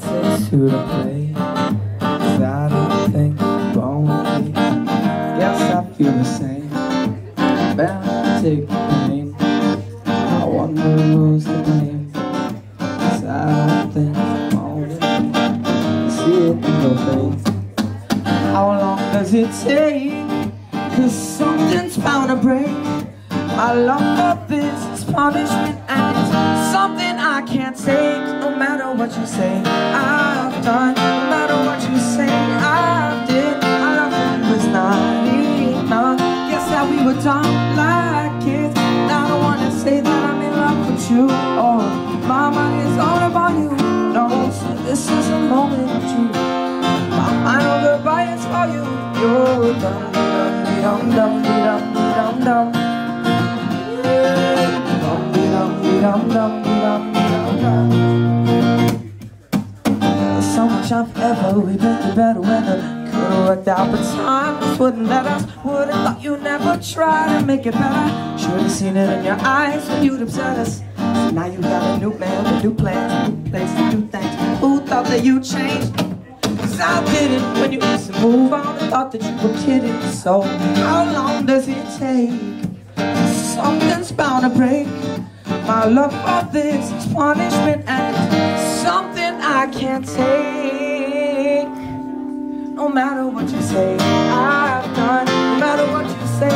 takes two to play, 'cause I don't think I'm lonely. Guess I feel the same, bound to take the name. I wonder who's to blame, 'cause I don't think I'm lonely. See it in your face. How long does it take? 'Cause something's bound to break. My love for this is punishment, and it's something I can't take. No matter what you say, I've done. No matter what you say, I did. My love was not enough. Guess how we were dumb like kids. I don't wanna say that I'm in love with you. Oh, my mind is all about you. No, so this is a moment of truth. My mind over bias for you. You're done, dum dum dum dum dum. So much I've ever, we've been through better weather. Could've worked out, but time just wouldn't let us. Would've thought you'd never try to make it better. Should've seen it in your eyes when you'd upset us. So now you got a new man with new plans, a new place, new things. Who thought that you'd change? 'Cause I didn't. When you used to move on, I thought that you were kidding. So how long does it take? Something's bound to break. My love for this is punishment, and it's something I can't take. No matter what you say, I've done. No matter what you say,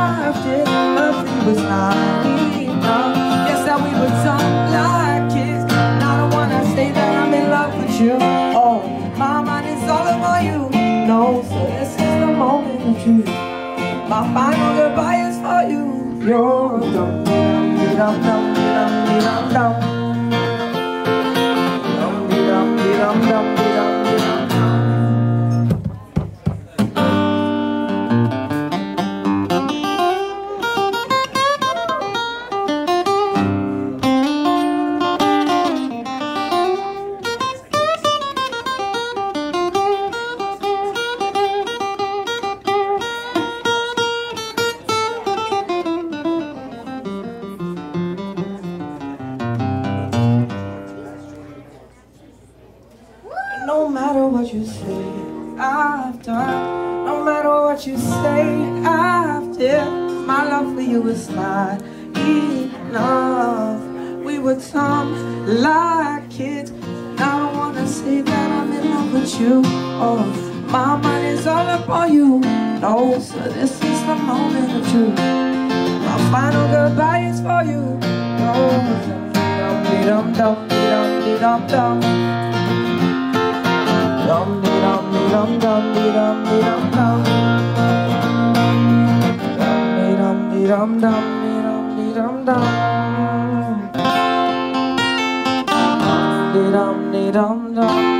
I've did. Nothing was not enough. Guess that we were done like kids. And I don't wanna say that I'm in love with you. Oh, my mind is all about you. No, so this is the moment of truth. My final goodbye is for you. You're done. Dum dum dum dum dum dum dum dum. No matter what you say, I've done. No matter what you say, I've done. My love for you is not enough. We were dumb like kids. I don't wanna say that I'm in love with you. Oh, my mind is all upon you. No, so this is the moment of truth. My final goodbye is for you. Oh, dum dum dum dum dum. Dum dum dum dum dum dum dum. Dum dum dum dum dum dum. Dum dum dum dum.